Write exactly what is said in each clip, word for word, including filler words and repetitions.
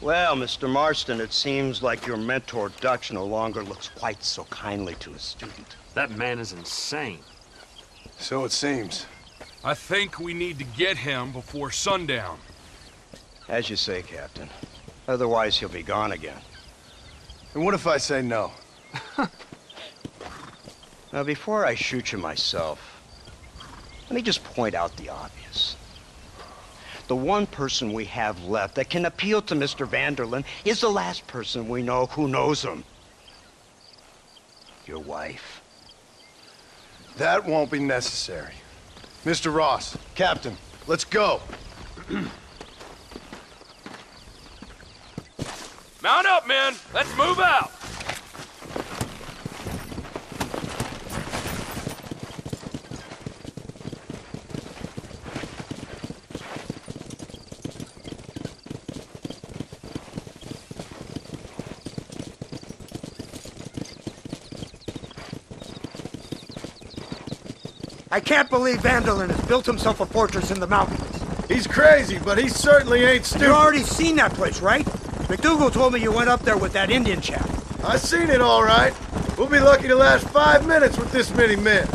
Well, Mister Marston, it seems like your mentor, Dutch, no longer looks quite so kindly to his student. That man is insane. So it seems. I think we need to get him before sundown. As you say, Captain. Otherwise, he'll be gone again. And what if I say no? Now, before I shoot you myself, let me just point out the obvious. The one person we have left that can appeal to Mister van der Linde is the last person we know who knows him. Your wife. That won't be necessary. Mister Ross, Captain, let's go. Mount up, men. Let's move out. I can't believe van der Linde has built himself a fortress in the mountains. He's crazy, but he certainly ain't stupid. You've already seen that place, right? McDougal told me you went up there with that Indian chap. I seen it all right. We'll be lucky to last five minutes with this many men.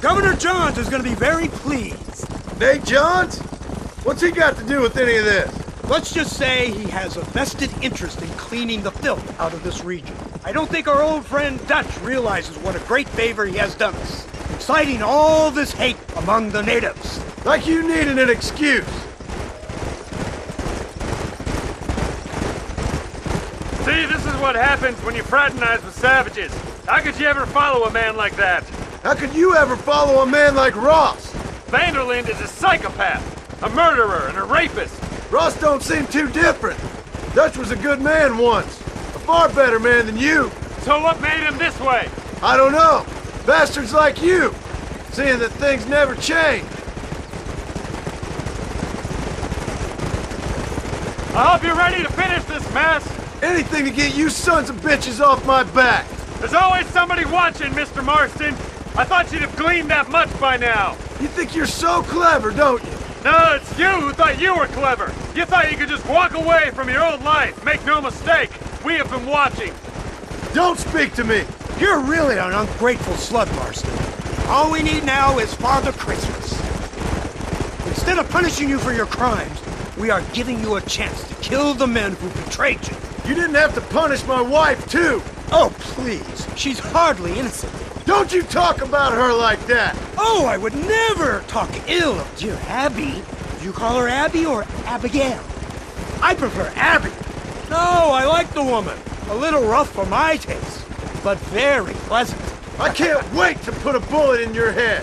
Governor Johns is going to be very pleased. Nate Johns? What's he got to do with any of this? Let's just say he has a vested interest in cleaning the filth out of this region. I don't think our old friend Dutch realizes what a great favor he has done us, inciting all this hate among the natives. Like you needed an excuse. See, this is what happens when you fraternize with savages. How could you ever follow a man like that? How could you ever follow a man like Ross? Van der Linde is a psychopath, a murderer, and a rapist. Ross don't seem too different. Dutch was a good man once. Far better man than you. So what made him this way? I don't know. Bastards like you, seeing that things never change. I hope you're ready to finish this mess. Anything to get you sons of bitches off my back. There's always somebody watching, Mister Marston. I thought you'd have gleaned that much by now. You think you're so clever, don't you? No, it's you who thought you were clever. You thought you could just walk away from your old life, make no mistake. We have been watching. Don't speak to me. You're really an ungrateful slut, Marston. All we need now is Father Christmas. Instead of punishing you for your crimes, we are giving you a chance to kill the men who betrayed you. You didn't have to punish my wife, too. Oh, please. She's hardly innocent. Don't you talk about her like that. Oh, I would never talk ill of dear Abby. Do you call her Abby or Abigail? I prefer Abby. No, I like the woman. A little rough for my taste, but very pleasant. I can't wait to put a bullet in your head.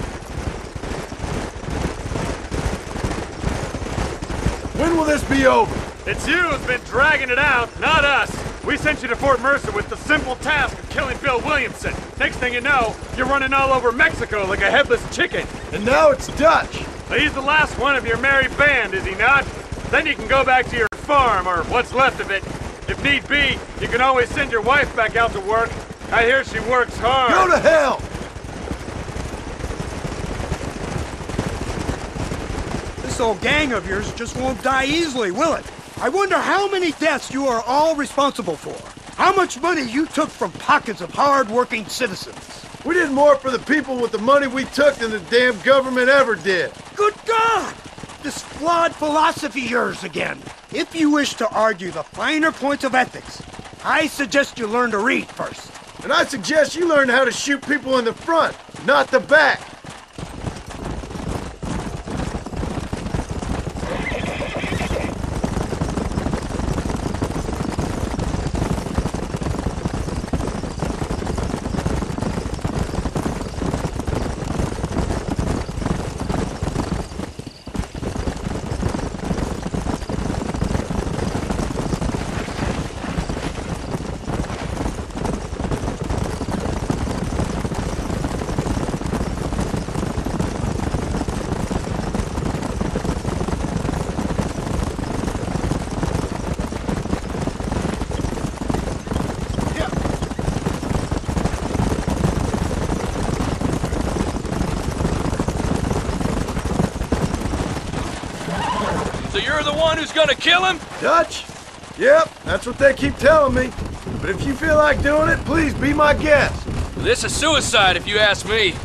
When will this be over? It's you who's been dragging it out, not us. We sent you to Fort Mercer with the simple task of killing Bill Williamson. Next thing you know, you're running all over Mexico like a headless chicken. And now it's Dutch. Well, he's the last one of your merry band, is he not? Then you can go back to your farm, or what's left of it. If need be, you can always send your wife back out to work. I hear she works hard. Go to hell! This old gang of yours just won't die easily, will it? I wonder how many deaths you are all responsible for. How much money you took from pockets of hard-working citizens. We did more for the people with the money we took than the damn government ever did. Good God! This flawed philosophy yours again. If you wish to argue the finer points of ethics, I suggest you learn to read first. And I suggest you learn how to shoot people in the front, not the back. who's gonna kill him? Dutch? Yep, that's what they keep telling me. But if you feel like doing it, please be my guest. This is suicide, if you ask me.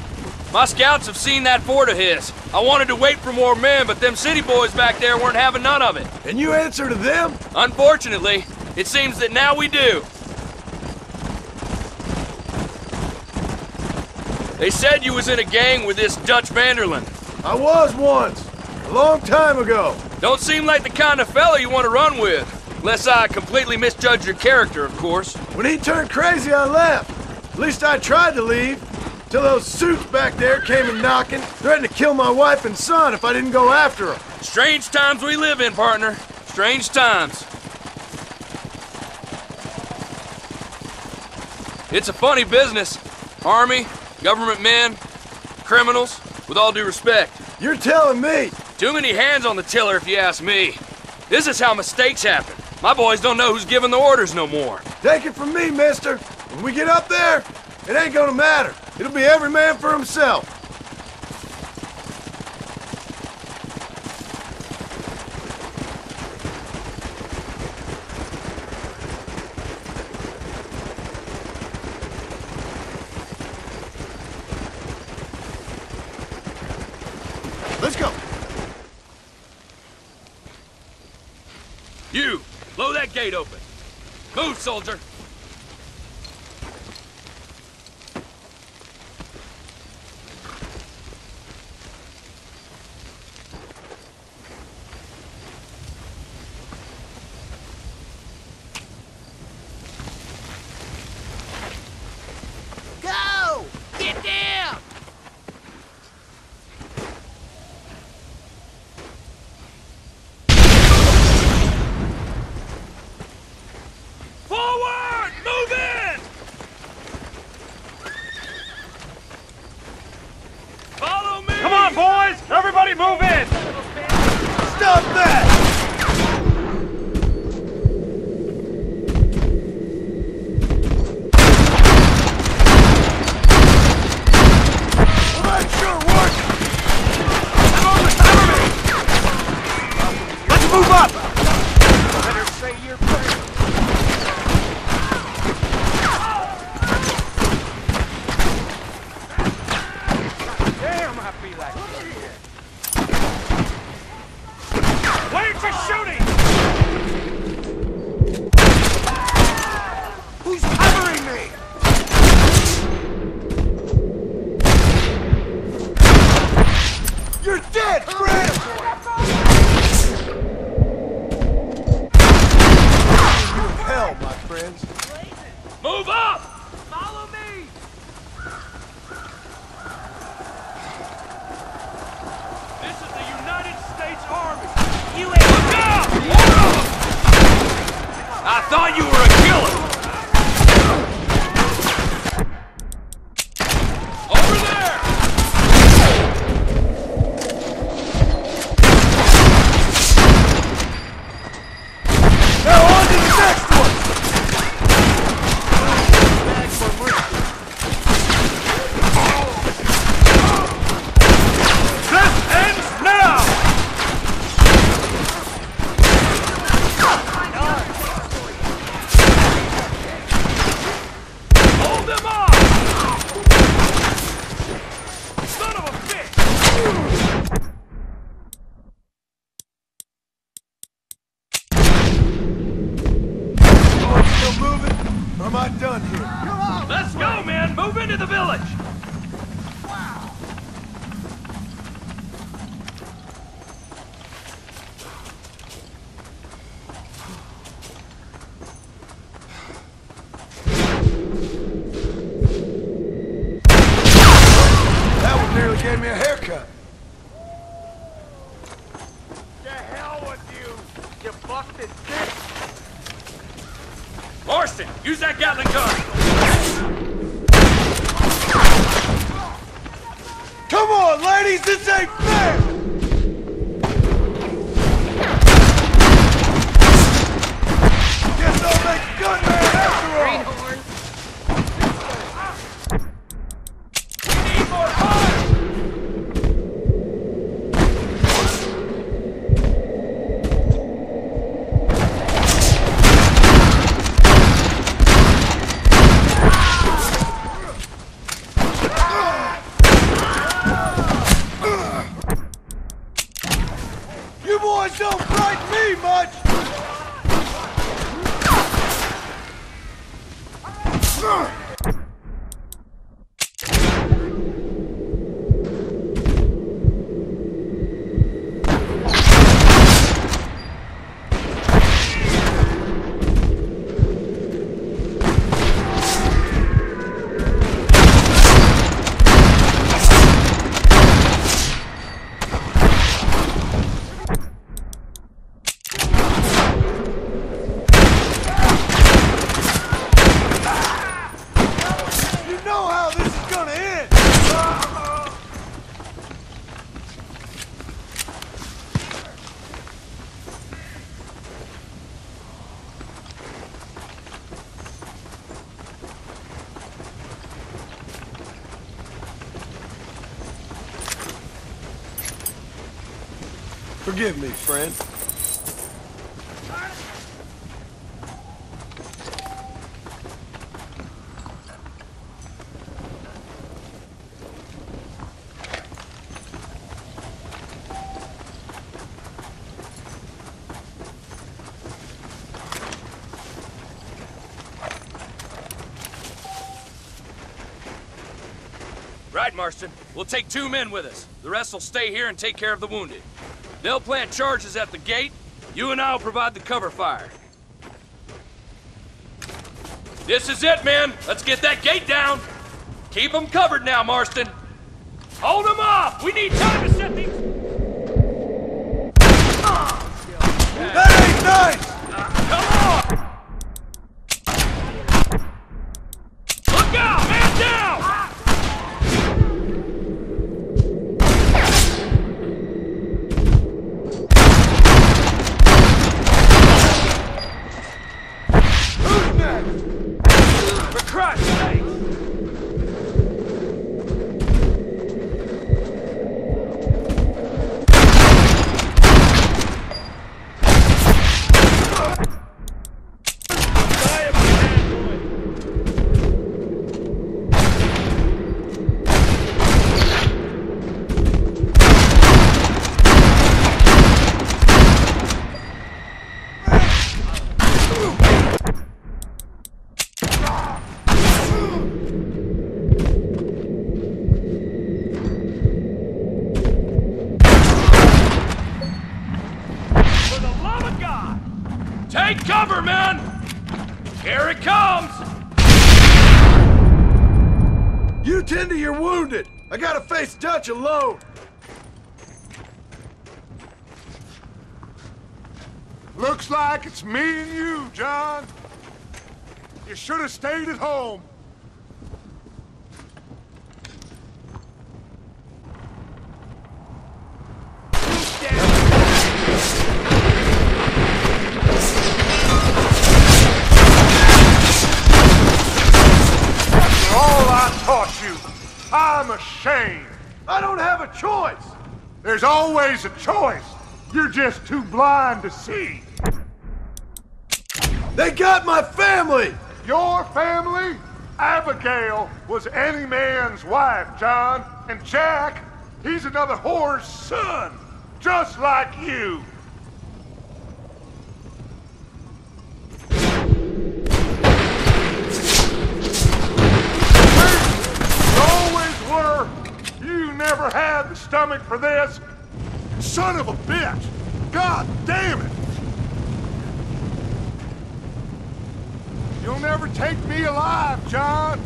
My scouts have seen that fort of his. I wanted to wait for more men, but them city boys back there weren't having none of it. And you answer to them? Unfortunately, it seems that now we do. They said you was in a gang with this Dutch van der Linde. I was once. A long time ago. Don't seem like the kind of fella you want to run with. Unless I completely misjudged your character, of course. When he turned crazy, I left. At least I tried to leave. Till those suits back there came and knocking, threatened to kill my wife and son if I didn't go after them. Strange times we live in, partner. Strange times. It's a funny business. Army, government men, criminals, with all due respect. You're telling me? Too many hands on the tiller, if you ask me. This is how mistakes happen. My boys don't know who's giving the orders no more. Take it from me, mister. When we get up there, it ain't gonna matter. It'll be every man for himself. Let's go. You, blow that gate open. Move, soldier. Forgive me, friend. Right, Marston. We'll take two men with us. The rest will stay here and take care of the wounded. They'll plant charges at the gate. You and I'll provide the cover fire. This is it, men. Let's get that gate down. Keep them covered now, Marston. Hold them off. We need time to set these... Hey, nice! Dutch alone. Looks like it's me and you, John. You should have stayed at home. After all I taught you, I'm ashamed. I don't have a choice! There's always a choice! You're just too blind to see! They got my family! Your family? Abigail was any man's wife, John. And Jack, he's another whore's son! Just like you! Never had the stomach for this. Son of a bitch! God damn it! You'll never take me alive, John!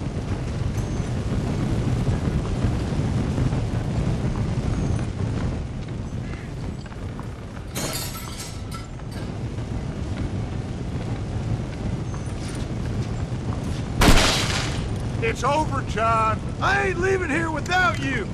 It's over, John! I ain't leaving here without you!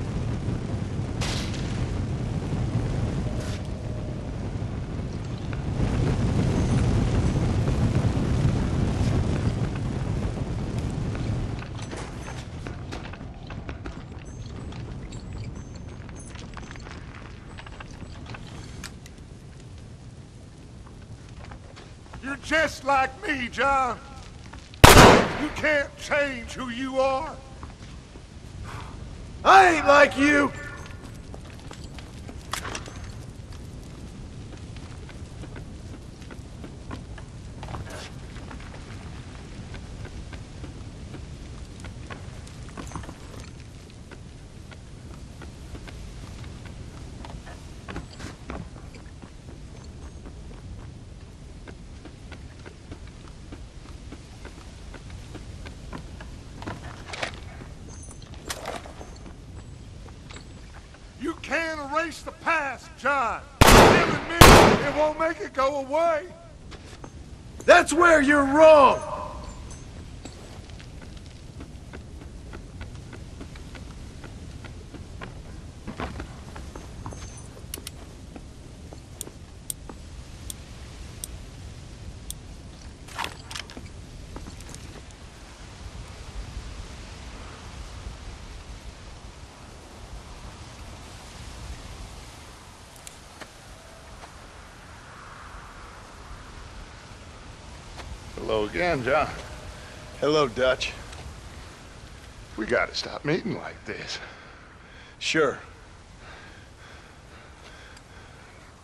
Just like me, John. You can't change who you are. I ain't like you. The past, John. Even me, it won't make it go away. That's where you're wrong. Hello again, John. Hello, Dutch. We gotta stop meeting like this. Sure.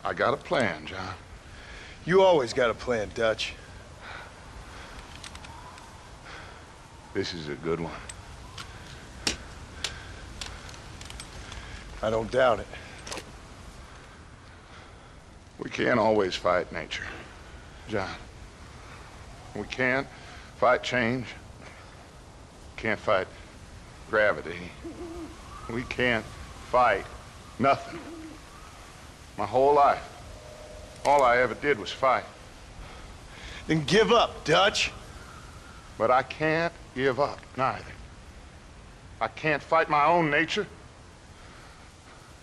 I got a plan, John. You always got a plan, Dutch. This is a good one. I don't doubt it. We can't always fight nature, John. We can't fight change. Can't fight gravity. We can't fight nothing. My whole life, all I ever did was fight. Then give up, Dutch. But I can't give up, neither. I can't fight my own nature.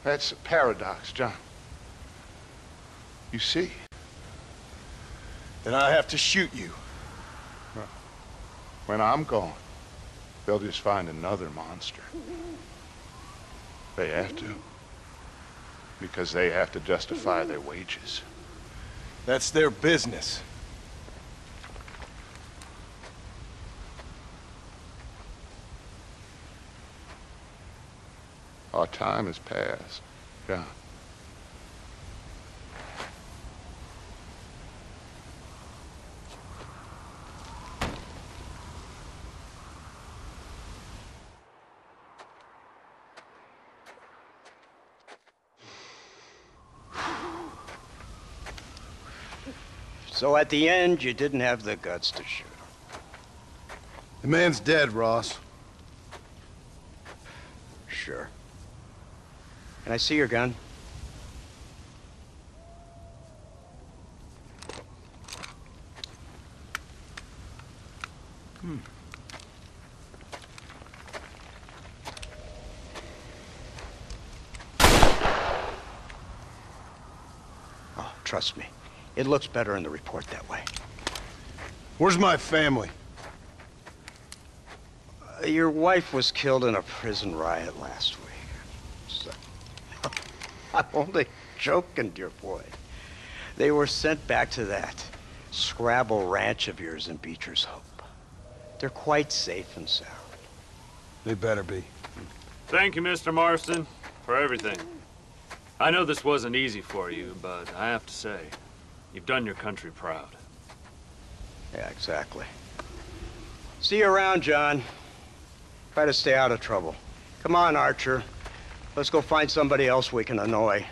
That's a paradox, John. You see? Then I have to shoot you. When I'm gone, they'll just find another monster. They have to. Because they have to justify their wages. That's their business. Our time has passed, John. So at the end, you didn't have the guts to shoot him. The man's dead, Ross. Sure. Can I see your gun? Hmm. Oh, trust me. It looks better in the report that way. Where's my family? Uh, your wife was killed in a prison riot last week. So, I'm only joking, dear boy. They were sent back to that Scrabble ranch of yours in Beecher's Hope. They're quite safe and sound. They better be. Thank you, Mister Marston, for everything. I know this wasn't easy for you, but I have to say, you've done your country proud. Yeah, exactly. See you around, John. Try to stay out of trouble. Come on, Archer. Let's go find somebody else we can annoy.